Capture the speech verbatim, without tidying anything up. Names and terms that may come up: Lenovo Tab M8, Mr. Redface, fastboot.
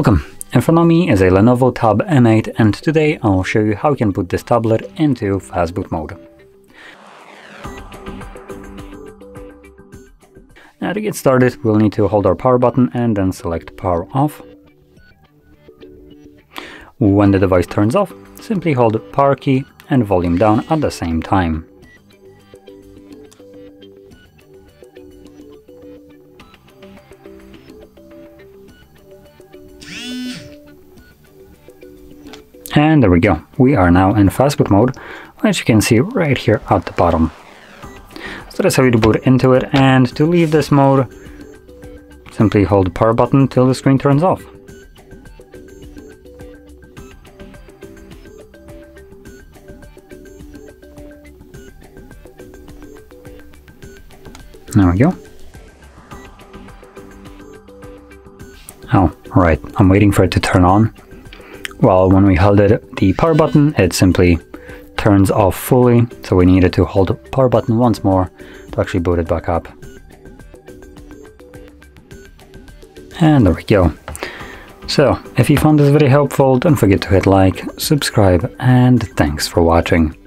Welcome! In front of me is a Lenovo Tab M eight, and today I'll show you how you can put this tablet into fastboot mode. Now, to get started, we'll need to hold our power button and then select power off. When the device turns off, simply hold power key and volume down at the same time. And there we go, we are now in fastboot mode, which you can see right here at the bottom. So that's how you boot into it, and to leave this mode, simply hold the power button till the screen turns off. There we go. Oh, right, I'm waiting for it to turn on. Well, when we held it, the power button, it simply turns off fully, so we needed to hold the power button once more to actually boot it back up. And there we go. So, if you found this video helpful, don't forget to hit like, subscribe, and thanks for watching.